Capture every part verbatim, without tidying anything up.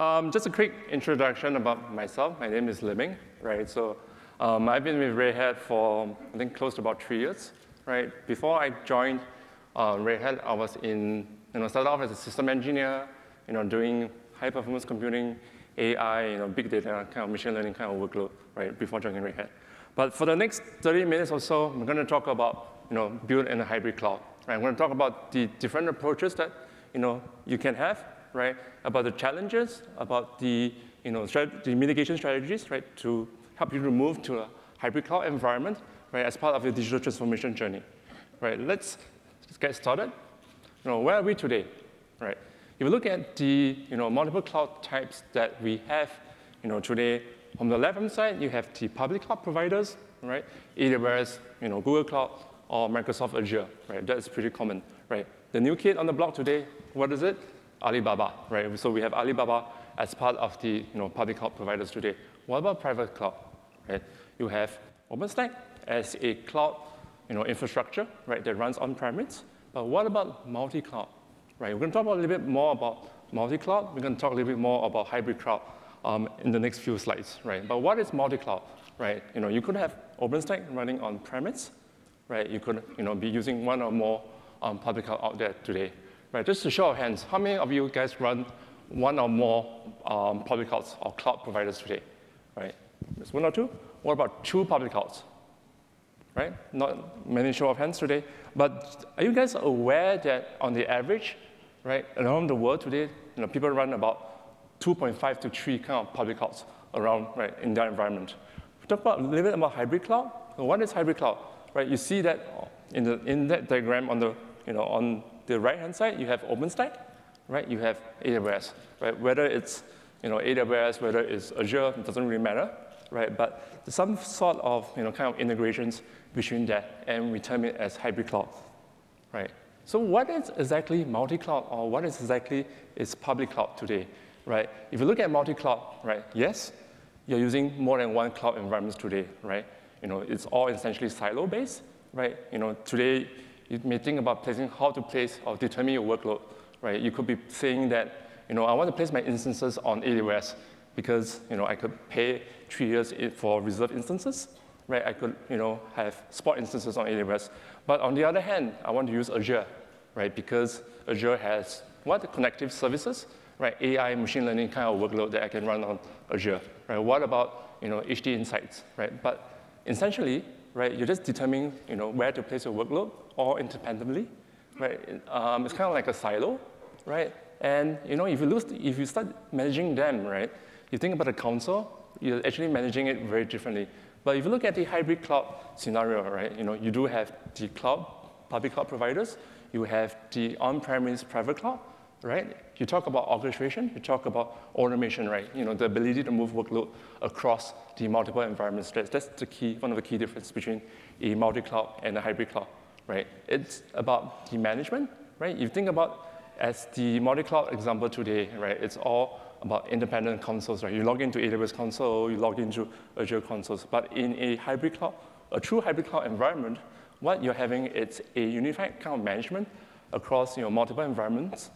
Um, just a quick introduction about myself. My name is Liming, right? So um, I've been with Red Hat for, I think, close to about three years, right? Before I joined uh, Red Hat, I was in, you know, started off as a system engineer, you know, doing high-performance computing, A I, you know, big data, kind of machine learning kind of workload, right, before joining Red Hat. But for the next thirty minutes or so, I'm going to talk about, you know, build and a hybrid cloud. Right? I'm going to talk about the different approaches that, you know, you can have, right? About the challenges, about the, you know, the mitigation strategies, right, to help you to move to a hybrid cloud environment, right, as part of your digital transformation journey, right? Let's just get started. You know, where are we today, right? If you look at the, you know, multiple cloud types that we have, you know, today, on the left-hand side, you have the public cloud providers, right? A W S, you know, Google Cloud, or Microsoft Azure, right? That's pretty common, right? The new kid on the block today, what is it? Alibaba, right? So we have Alibaba as part of the, you know, public cloud providers today. What about private cloud, right? You have OpenStack as a cloud, you know, infrastructure, right, that runs on-premise. But what about multi-cloud, right? We're going to talk a little bit more about multi-cloud. We're going to talk a little bit more about hybrid cloud um, in the next few slides, right? But what is multi-cloud, right? You know, you could have OpenStack running on-premise, right? You could, you know, be using one or more um, public cloud out there today. Right, just to show of hands, how many of you guys run one or more um, public clouds or cloud providers today? Right, just one or two? What about two public clouds? Right, not many show of hands today. But are you guys aware that on the average, right, around the world today, you know, people run about two point five to three kind of public clouds around, right, in their environment? We talk about a little bit about hybrid cloud. So what is hybrid cloud? Right, you see that in the in that diagram on the, you know, on the right-hand side, you have OpenStack, right? You have A W S, right? Whether it's, you know, A W S, whether it's Azure, it doesn't really matter, right? But there's some sort of, you know, kind of integrations between that, and we term it as hybrid cloud, right? So what is exactly multi-cloud, or what is exactly is public cloud today, right? If you look at multi-cloud, right? Yes, you're using more than one cloud environments today, right? You know, it's all essentially silo-based, right? You know, today, you may think about placing how to place or determine your workload, right? You could be saying that, you know, I want to place my instances on A W S because, you know, I could pay three years for reserved instances, right? I could, you know, have spot instances on A W S. But on the other hand, I want to use Azure, right? Because Azure has what? The connective services, right? A I, machine learning kind of workload that I can run on Azure, right? What about, you know, H D Insights, right? But essentially, right, you're just determining, you know, where to place your workload all independently, right? Um, it's kind of like a silo, right? And, you know, if you lose, if you start managing them, right, you think about a console, you're actually managing it very differently. But if you look at the hybrid cloud scenario, right, you know, you do have the cloud, public cloud providers, you have the on-premise private cloud, right? You talk about orchestration, you talk about automation, right? You know, the ability to move workload across the multiple environments. That's, that's the key, one of the key differences between a multi-cloud and a hybrid cloud, right? It's about the management, right? You think about as the multi-cloud example today, right? It's all about independent consoles, right? You log into A W S console, you log into Azure consoles. But in a hybrid cloud, a true hybrid cloud environment, what you're having is a unified kind of management across, you know, multiple environments,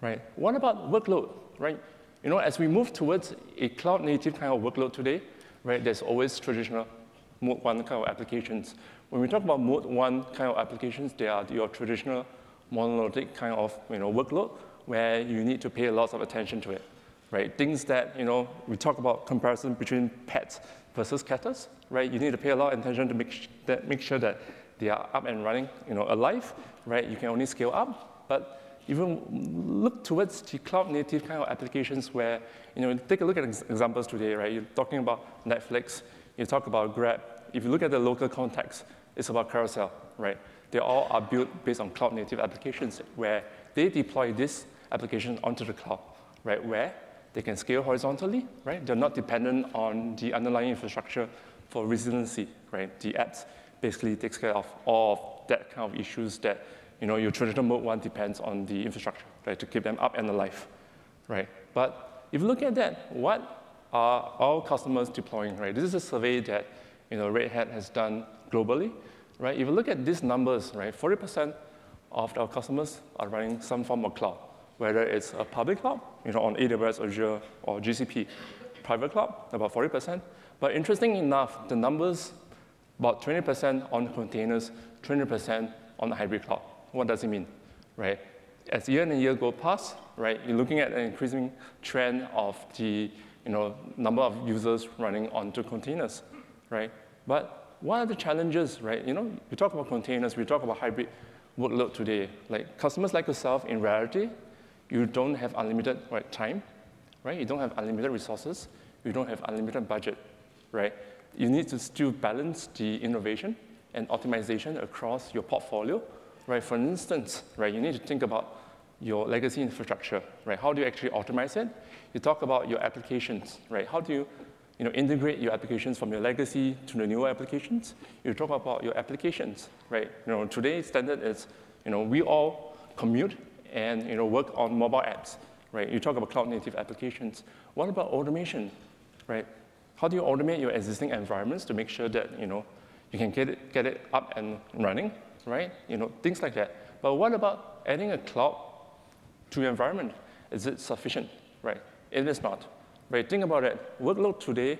right? What about workload, right? You know, as we move towards a cloud-native kind of workload today, right, there's always traditional mode one kind of applications. When we talk about mode one kind of applications, they are your traditional monolithic kind of, you know, workload where you need to pay lots of attention to it, right? Things that, you know, we talk about comparison between pets versus cattles, right? You need to pay a lot of attention to make, that, make sure that they are up and running, you know, alive, right? You can only scale up, but even look towards the cloud-native kind of applications where, you know, take a look at ex examples today, right? You're talking about Netflix, you talk about Grab. If you look at the local context, it's about Carousel, right? They all are built based on cloud-native applications where they deploy this application onto the cloud, right? Where they can scale horizontally, right? They're not dependent on the underlying infrastructure for resiliency, right? The apps basically takes care of all of that kind of issues that, you know, your traditional mode one depends on the infrastructure, right, to keep them up and alive, right? But if you look at that, what are our customers deploying, right? This is a survey that, you know, Red Hat has done globally, right? If you look at these numbers, right, forty percent of our customers are running some form of cloud, whether it's a public cloud, you know, on A W S, Azure, or G C P. Private cloud, about forty percent. But interesting enough, the numbers, about twenty percent on containers, twenty percent on hybrid cloud. What does it mean, right? As year and year go past, right, you're looking at an increasing trend of the you know, number of users running onto containers, right? But what are the challenges, right? You know, we talk about containers, we talk about hybrid workload today. Like customers like yourself, in reality, you don't have unlimited right, time, right? You don't have unlimited resources, you don't have unlimited budget, right? You need to still balance the innovation and optimization across your portfolio, right? For instance, right, you need to think about your legacy infrastructure, right? How do you actually optimize it? You talk about your applications, right? How do you, you know, integrate your applications from your legacy to the newer applications? You talk about your applications, right? You know, today's standard is, you know, we all commute and you know, work on mobile apps, right? You talk about cloud-native applications. What about automation, right? How do you automate your existing environments to make sure that, you know, you can get it, get it up and running, right? You know, things like that. But what about adding a cloud to your environment? Is it sufficient, right? It is not, right? Think about it. Workload today,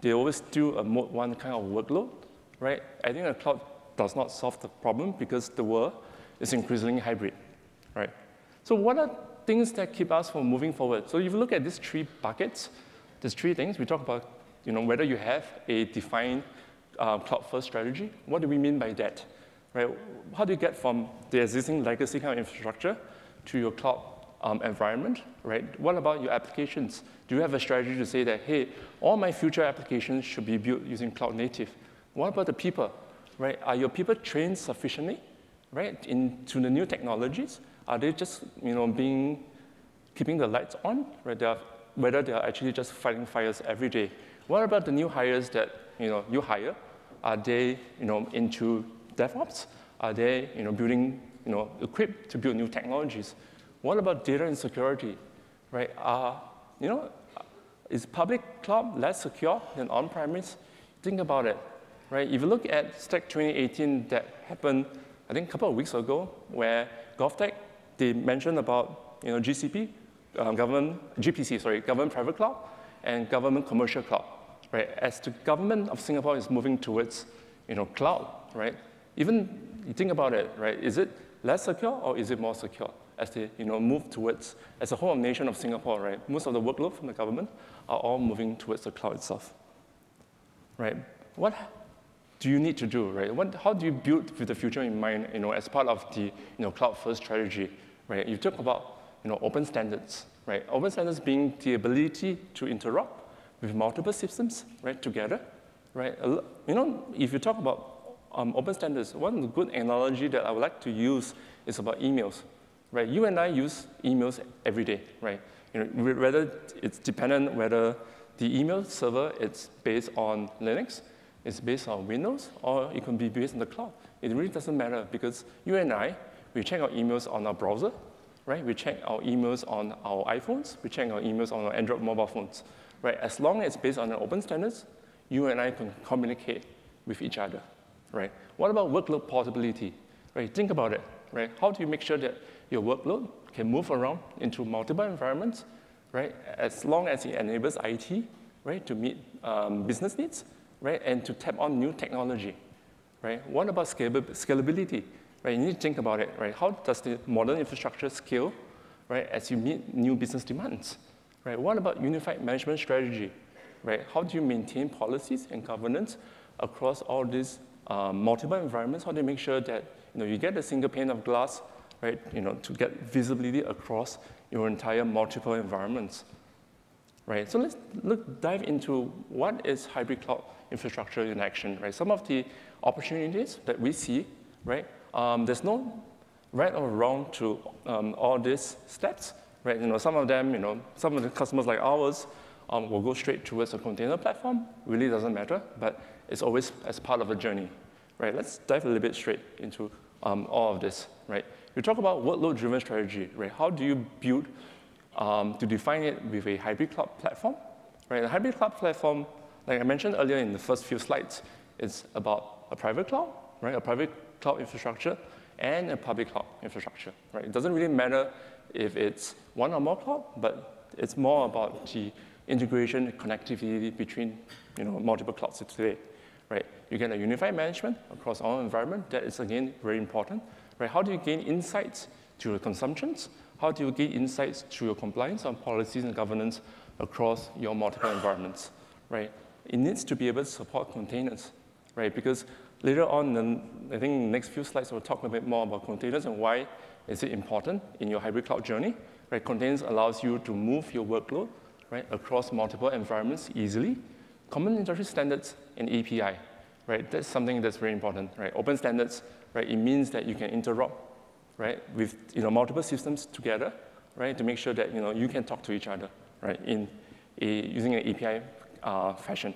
they always do a mode one kind of workload, right? Adding a cloud does not solve the problem because the world is increasingly hybrid, right? So what are things that keep us from moving forward? So if you look at these three buckets, there's three things. We talk about, you know, whether you have a defined uh, cloud-first strategy. What do we mean by that, right? How do you get from the existing legacy kind of infrastructure to your cloud um, environment, right? What about your applications? Do you have a strategy to say that, hey, all my future applications should be built using cloud native? What about the people, right? Are your people trained sufficiently, right, into the new technologies? Are they just, you know, being, keeping the lights on, right? They are, whether they are actually just fighting fires every day? What about the new hires that, you know, you hire? Are they, you know, into DevOps? Are they, you know, building, you know, equipped to build new technologies? What about data and security, right? Uh, you know, is public cloud less secure than on-premise? Think about it, right? If you look at Stack twenty eighteen that happened, I think a couple of weeks ago, where GovTech, they mentioned about, you know, G C P, um, government, G P C, sorry, government private cloud and government commercial cloud, right? As the government of Singapore is moving towards, you know, cloud, right? Even you think about it, right? Is it less secure or is it more secure as they, you know, move towards, as a whole nation of Singapore, right? Most of the workload from the government are all moving towards the cloud itself, right? What do you need to do, right? What, how do you build with the future in mind, you know, as part of the, you know, cloud-first strategy, right? You talk about, you know, open standards, right? Open standards being the ability to interop with multiple systems, right, together, right? You know, if you talk about Um, open standards, one good analogy that I would like to use is about emails, right? You and I use emails every day, right? You know, whether it's dependent whether the email server is based on Linux, it's based on Windows, or it can be based on the cloud. It really doesn't matter because you and I, we check our emails on our browser, right? We check our emails on our iPhones, we check our emails on our Android mobile phones, right? As long as it's based on an open standards, you and I can communicate with each other. Right. What about workload portability? Right. Think about it. Right. How do you make sure that your workload can move around into multiple environments, right? As long as it enables I T, right, to meet um, business needs, right, and to tap on new technology, right? What about scalability? Right. You need to think about it. Right. How does the modern infrastructure scale, right, as you meet new business demands? Right. What about unified management strategy? Right. How do you maintain policies and governance across all these Um, multiple environments? How do you make sure that, you know, you get a single pane of glass, right? You know, to get visibility across your entire multiple environments, right? So let's look dive into what is hybrid cloud infrastructure in action, right? Some of the opportunities that we see, right? Um, there's no right or wrong to um, all these steps, right? You know, some of them, you know, some of the customers like ours um, will go straight towards a container platform. Really doesn't matter, but it's always as part of a journey, right? Let's dive a little bit straight into um, all of this, right? We talk about workload-driven strategy, right? How do you build um, to define it with a hybrid cloud platform, right? A hybrid cloud platform, like I mentioned earlier in the first few slides, it's about a private cloud, right? A private cloud infrastructure and a public cloud infrastructure, right? It doesn't really matter if it's one or more cloud, but it's more about the integration and connectivity between you know, multiple clouds today. Right? You get a unified management across all environment. That is, again, very important. Right? How do you gain insights to your consumptions? How do you gain insights to your compliance on policies and governance across your multiple environments? Right? It needs to be able to support containers, right? Because later on, in, I think in the next few slides, we'll talk a bit more about containers and why is it important in your hybrid cloud journey. Right? Containers allows you to move your workload right, across multiple environments easily. Common industry standards and A P I, right? That's something that's very important, right? Open standards, right? It means that you can interop, right, with you know multiple systems together, right, to make sure that you know you can talk to each other, right, in a, using an A P I uh, fashion,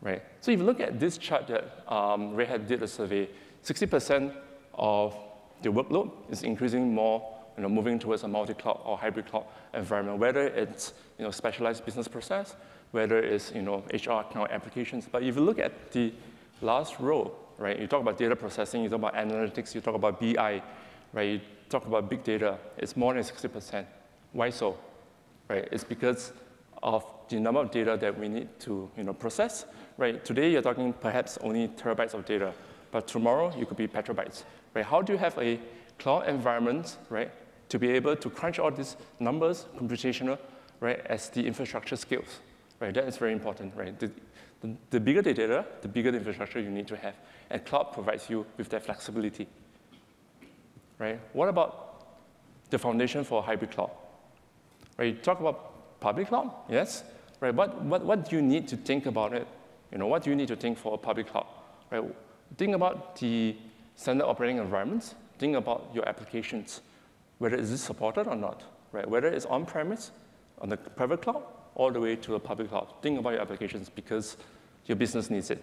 right? So if you look at this chart that um, Red Hat did a survey, sixty percent of the workload is increasing more, you know, moving towards a multi-cloud or hybrid cloud environment, whether it's you know specialized business process, whether it's you know, H R cloud applications. But if you look at the last row, right, you talk about data processing, you talk about analytics, you talk about B I, right, you talk about big data, it's more than sixty percent. Why so? Right, it's because of the number of data that we need to you know, process. Right, today you're talking perhaps only terabytes of data, but tomorrow you could be petabytes. Right, how do you have a cloud environment right, to be able to crunch all these numbers, computational, right, as the infrastructure scales? Right, that is very important, right? The, the, the bigger the data, the bigger the infrastructure you need to have. And cloud provides you with that flexibility, right? What about the foundation for hybrid cloud? Right, you talk about public cloud, yes? Right, what, what, what do you need to think about it? You know, what do you need to think for a public cloud? Right, think about the standard operating environments. Think about your applications, whether is this supported or not, right? Whether it's on-premise, on the private cloud, all the way to a public cloud. Think about your applications because your business needs it.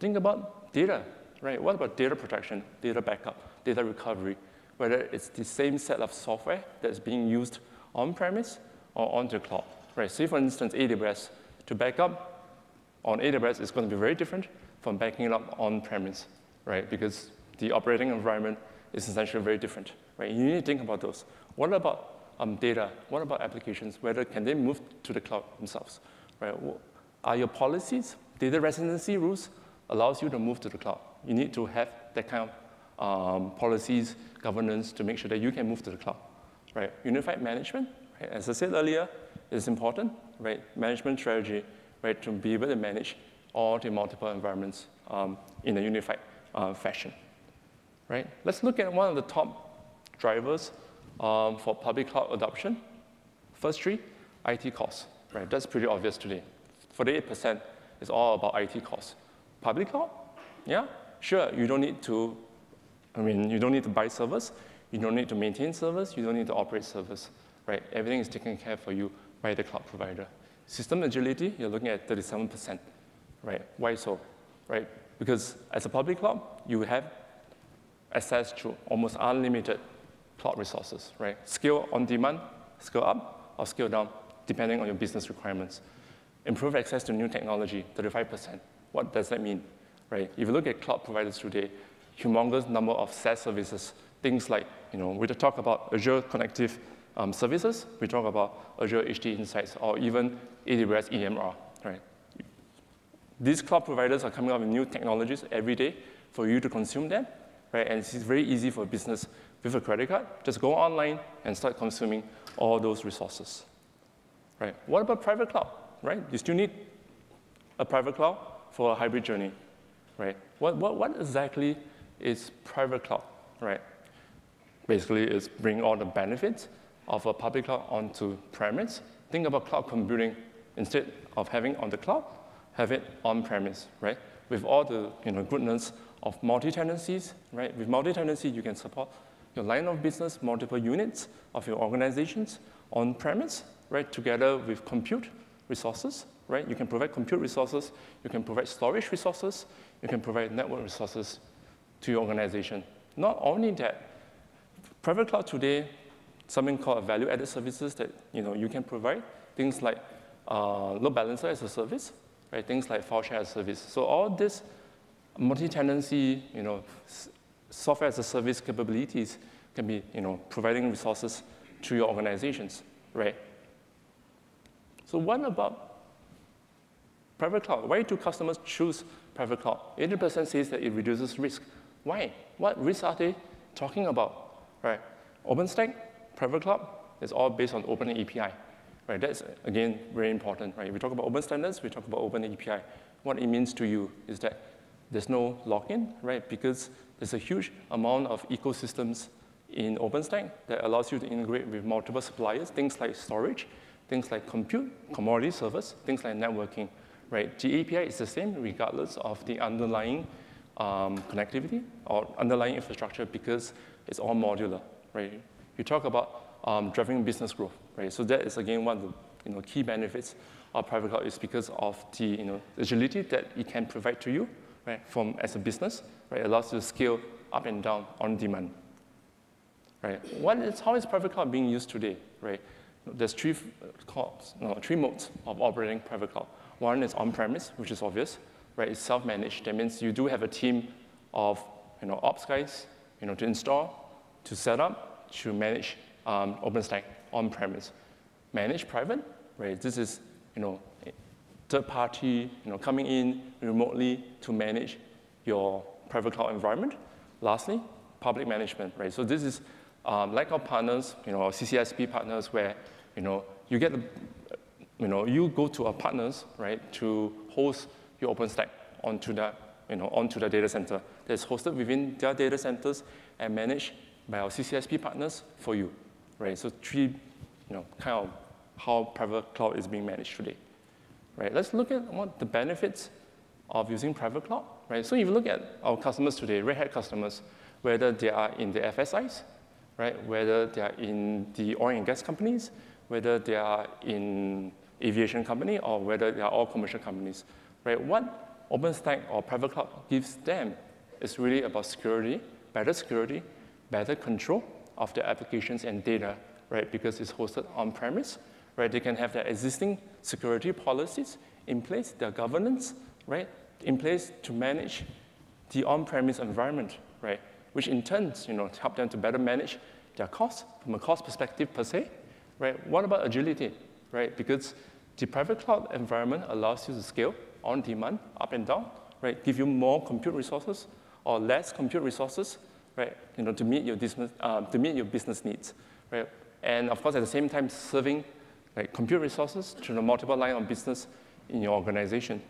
Think about data, right? What about data protection, data backup, data recovery, whether it's the same set of software that's being used on-premise or on the cloud, right? Say, for instance, A W S. To back up on A W S is going to be very different from backing it up on-premise, right? Because the operating environment is essentially very different, right? You need to think about those. What about Um, data? What about applications? Whether can they move to the cloud themselves? Right? Are your policies, data residency rules, allows you to move to the cloud? You need to have that kind of um, policies, governance to make sure that you can move to the cloud. Right? Unified management, right? As I said earlier, is important. Right? Management strategy, right? To be able to manage all the multiple environments um, in a unified uh, fashion. Right? Let's look at one of the top drivers Um, for public cloud adoption. First three, I T costs. Right? That's pretty obvious today. forty-eight percent is all about I T costs. Public cloud? Yeah, sure, you don't need to, I mean, you don't need to buy servers, you don't need to maintain servers, you don't need to operate servers, right? Everything is taken care for you by the cloud provider. System agility, you're looking at thirty-seven percent, right? Why so, right? Because as a public cloud, you have access to almost unlimited cloud resources, right? Scale on demand, scale up, or scale down, depending on your business requirements. Improve access to new technology, thirty-five percent. What does that mean, right? If you look at cloud providers today, humongous number of SaaS services, things like, you know, we talk about Azure Connective um, services, we talk about Azure H D Insights, or even A W S E M R, right? These cloud providers are coming up with new technologies every day for you to consume them, right? And it's very easy for business with a credit card, just go online and start consuming all those resources, right? What about private cloud, right? You still need a private cloud for a hybrid journey, right? What, what, what exactly is private cloud, right? Basically, it's bring all the benefits of a public cloud onto premise. Think about cloud computing. Instead of having on the cloud, have it on premise, right? With all the you know, goodness of multi-tenancies, right? With multi-tenancy, you can support your line of business, multiple units of your organizations on premise, right? Together with compute resources, right? You can provide compute resources, you can provide storage resources, you can provide network resources to your organization. Not only that, private cloud today, something called value-added services that you know you can provide, things like uh, load balancer as a service, right? Things like file share as a service. So all this multi-tenancy, you know. Software as a service capabilities can be, you know, providing resources to your organizations, right? So what about private cloud? Why do customers choose private cloud? eighty percent says that it reduces risk. Why? What risks are they talking about? Right? OpenStack, private cloud, it's all based on open A P I. Right? That's, again, very important. Right? We talk about open standards, we talk about open A P I. What it means to you is that there's no lock-in, right? Because there's a huge amount of ecosystems in OpenStack that allows you to integrate with multiple suppliers, things like storage, things like compute, commodity servers, things like networking, right? The A P I is the same regardless of the underlying um, connectivity or underlying infrastructure because it's all modular, right? You talk about um, driving business growth, right? So that is, again, one of the you know, key benefits of private cloud is because of the you know, agility that it can provide to you, right, from as a business, right? It allows you to scale up and down on demand, right? What is, how is private cloud being used today, right? There's three, calls, no, three modes of operating private cloud. One is on-premise, which is obvious, right? It's self-managed. That means you do have a team of you know, ops guys you know, to install, to set up, to manage um, OpenStack on-premise. Managed private, right? This is you know, third party you know, coming in remotely to manage your private cloud environment. Lastly, public management, right? So this is um, like our partners, you know, our C C S P partners where you know, you get, you know, you go to our partners, right, to host your OpenStack onto that, you know, onto the data center. That's hosted within their data centers and managed by our C C S P partners for you, right? So three, you know, kind of how private cloud is being managed today, right? Let's look at what the benefits of using private cloud, right? So if you look at our customers today, Red Hat customers, whether they are in the F S Is, right? Whether they are in the oil and gas companies, whether they are in aviation company, or whether they are all commercial companies, right? What OpenStack or private cloud gives them is really about security, better security, better control of their applications and data, right? Because it's hosted on-premise, right? They can have their existing security policies in place, their governance, right? In place to manage the on-premise environment, right? Which in turn, you know, help them to better manage their costs from a cost perspective per se, right? What about agility, right? Because the private cloud environment allows you to scale on demand, up and down, right? Give you more compute resources or less compute resources, right? You know, to meet your business, uh, to meet your business needs, right? And of course, at the same time, serving like compute resources to the multiple line of business in your organization,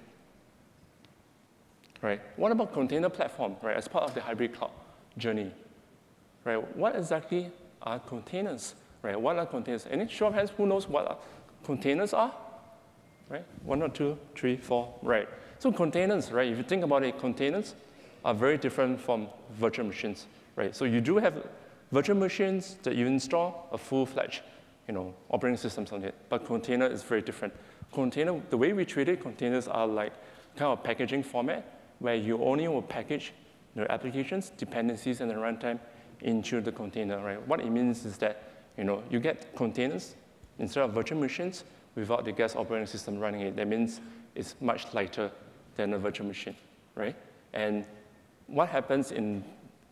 right? What about container platform, right? As part of the hybrid cloud journey, right? What exactly are containers, right? What are containers? Any show of hands, who knows what are containers are, right? One or two, three, four, right? So containers, right? If you think about it, containers are very different from virtual machines, right? So you do have virtual machines that you install a full-fledged, you know, operating systems on it, but container is very different. Container, the way we treat it, containers are like kind of packaging format where you only will package your applications, dependencies, and the runtime into the container, right? What it means is that, you know, you get containers instead of virtual machines without the guest operating system running it. That means it's much lighter than a virtual machine, right? And what happens in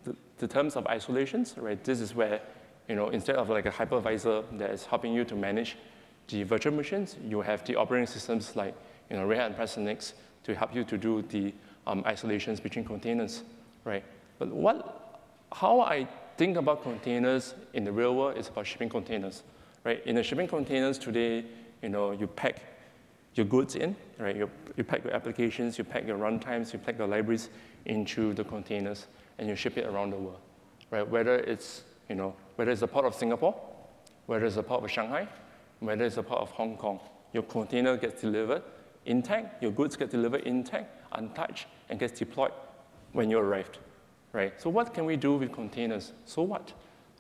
the, the terms of isolations, right? This is where, you know, instead of like a hypervisor that is helping you to manage the virtual machines, you have the operating systems like, you know, Red Hat Enterprise Linux to help you to do the um, isolations between containers, right? But what, how I think about containers in the real world is about shipping containers, right? In the shipping containers today, you know, you pack your goods in, right? You, you pack your applications, you pack your runtimes, you pack your libraries into the containers, and you ship it around the world, right? Whether it's, you know, whether it's the port of Singapore, whether it's the port of Shanghai, whether it's the port of Hong Kong, your container gets delivered intact, your goods get delivered intact, untouched, and gets deployed when you arrived, right? So what can we do with containers? So what,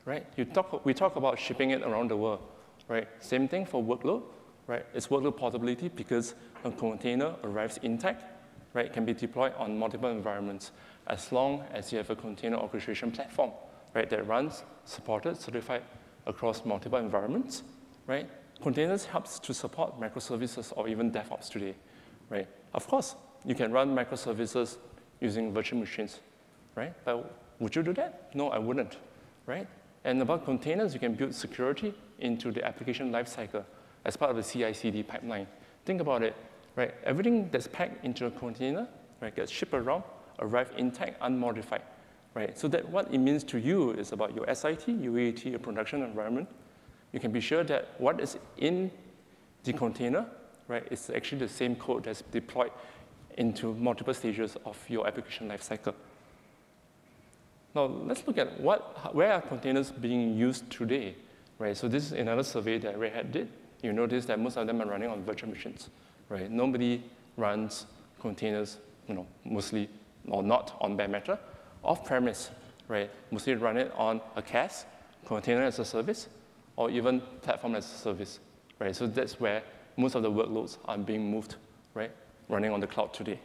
right? You talk, we talk about shipping it around the world, right? Same thing for workload, right? It's workload portability because a container arrives intact, right? It can be deployed on multiple environments as long as you have a container orchestration platform, right? That runs, supported, certified across multiple environments, right? Containers helps to support microservices or even DevOps today, right? Of course, you can run microservices using virtual machines, right? But would you do that? No, I wouldn't, right? And about containers, you can build security into the application lifecycle as part of the C I C D pipeline. Think about it, right? Everything that's packed into a container, right, gets shipped around, arrive intact, unmodified, right? So that what it means to you is about your S I T, your U A T, your production environment. You can be sure that what is in the container, right, is actually the same code that's deployed into multiple stages of your application lifecycle. Now, let's look at what, where are containers being used today, right? So this is another survey that Red Hat did. You notice that most of them are running on virtual machines, right? Nobody runs containers, you know, mostly or not on bare metal, off-premise, right? Mostly run it on a C A S, container as a service, or even platform as a service, right? So that's where most of the workloads are being moved, right? Running on the cloud today,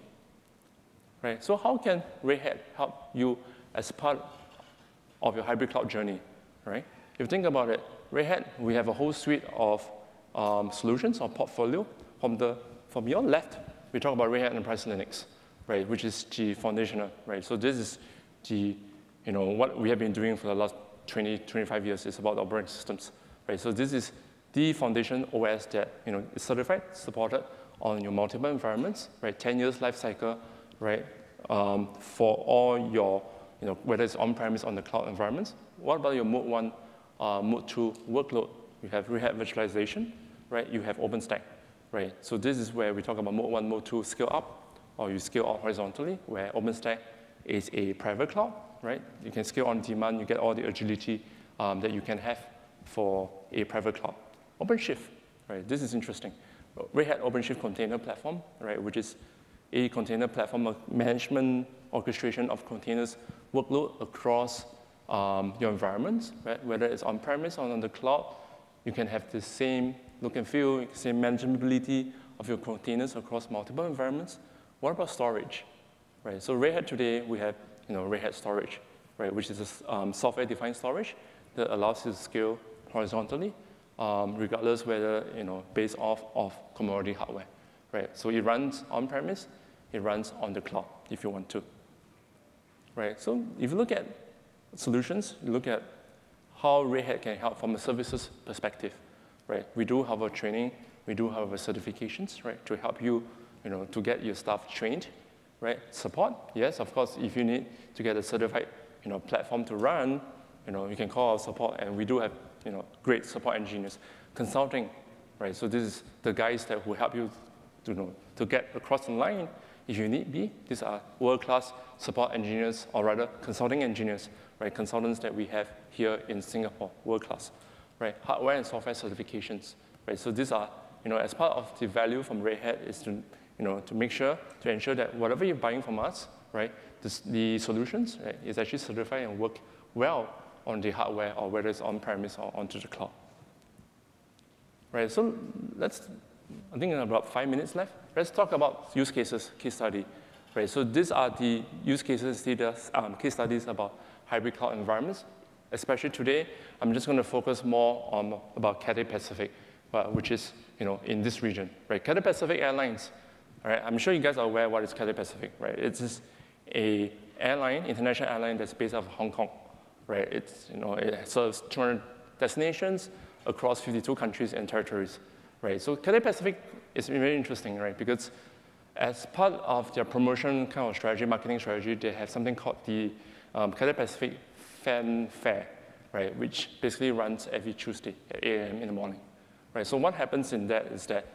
right? So how can Red Hat help you as part of your hybrid cloud journey, right? If you think about it, Red Hat, we have a whole suite of um, solutions or portfolio. From the from your left, we talk about Red Hat Enterprise Linux, right? Which is the foundational, right? So this is the, you know, what we have been doing for the last twenty, twenty-five years is about operating systems, right? So this is the foundation O S that, you know, is certified, supported on your multiple environments, right? ten years life cycle, right? Um, for all your, you know, whether it's on-premise on the cloud environments. What about your mode one, uh, mode two workload? You have Red Hat virtualization, right? You have OpenStack, right? So this is where we talk about mode one, mode two scale up, or you scale up horizontally, where OpenStack is a private cloud, right? You can scale on demand, you get all the agility um, that you can have for a private cloud. OpenShift, right? This is interesting. Red Hat OpenShift Container Platform, right? Which is a container platform of management, orchestration of containers, workload across um, your environments, right? Whether it's on-premise or on the cloud, you can have the same look and feel, same manageability of your containers across multiple environments. What about storage, right? So Red Hat today, we have, you know, Red Hat Storage, right? Which is a um, software-defined storage that allows you to scale horizontally, um, regardless whether, you know, based off of commodity hardware, right? So it runs on-premise, it runs on the cloud if you want to. Right, so if you look at solutions, you look at how Red Hat can help from a services perspective, right? We do have a training, we do have a certifications, right? To help you, you know, to get your staff trained, right? Support, yes, of course, if you need to get a certified, you know, platform to run, you know, you can call our support, and we do have, you know, great support engineers. Consulting, right? So this is the guys that will help you to, you know, to get across the line. If you need be, these are world-class support engineers, or rather consulting engineers, right? Consultants that we have here in Singapore, world-class, right? Hardware and software certifications, right? So these are, you know, as part of the value from Red Hat is to, you know, to make sure, to ensure that whatever you're buying from us, right, this, the solutions, right, is actually certified and work well on the hardware, or whether it's on-premise or onto the cloud, right? So let's, I think in about five minutes left, let's talk about use cases, case study, right? So these are the use cases, data, um, case studies about hybrid cloud environments. Especially today, I'm just going to focus more on about Cathay Pacific, uh, which is, you know, in this region, right? Cathay Pacific Airlines, all right? I'm sure you guys are aware what is Cathay Pacific, right? It's just a airline, international airline that's based out of Hong Kong, right? It's, you know, it serves two hundred destinations across fifty-two countries and territories. Right, so Cathay Pacific is very interesting, right? Because as part of their promotion kind of strategy, marketing strategy, they have something called the um, Cathay Pacific Fan Fair, right? Which basically runs every Tuesday at eight A M in the morning, right? So what happens in that is that,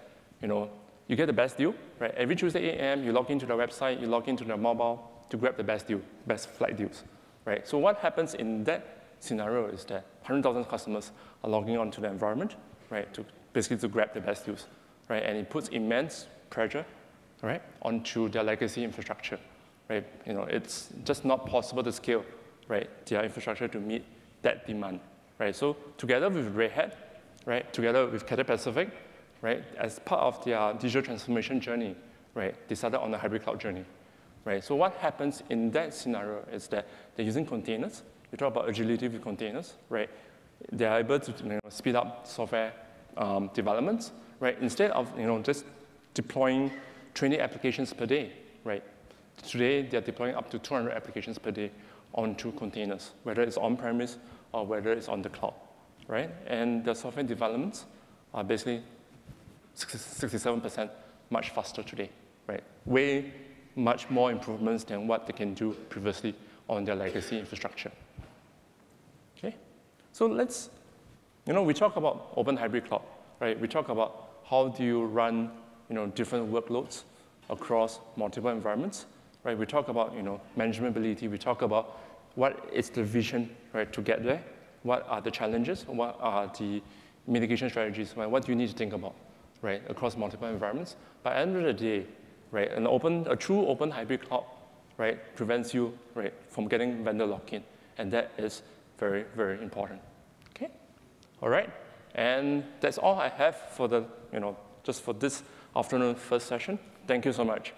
you know, you get the best deal, right? Every Tuesday eight A M, you log into their website, you log into their mobile to grab the best deal, best flight deals, right? So what happens in that scenario is that one hundred thousand customers are logging onto the environment, right? To basically to grab the best deals, right? And it puts immense pressure, right, onto their legacy infrastructure, right? You know, it's just not possible to scale, right, their infrastructure to meet that demand, right? So together with Red Hat, right, together with Cathay Pacific, right, as part of their digital transformation journey, right, they started on the hybrid cloud journey, right? So what happens in that scenario is that they're using containers. You talk about agility with containers, right? They are able to, you know, speed up software Um, developments, right? Instead of, you know, just deploying twenty applications per day, right? Today, they're deploying up to two hundred applications per day onto containers, whether it's on-premise or whether it's on the cloud, right? And the software developments are basically sixty-seven percent much faster today, right? Way much more improvements than what they can do previously on their legacy infrastructure. Okay, so let's, you know, we talk about open hybrid cloud, right? We talk about how do you run, you know, different workloads across multiple environments, right? We talk about, you know, manageability. We talk about what is the vision, right, to get there? What are the challenges? What are the mitigation strategies? Right? What do you need to think about, right, across multiple environments? But at the end of the day, right, an open, a true open hybrid cloud, right, prevents you, right, from getting vendor lock-in, and that is very, very important. Okay, all right, and that's all I have for the, you know, just for this afternoon first session. Thank you so much.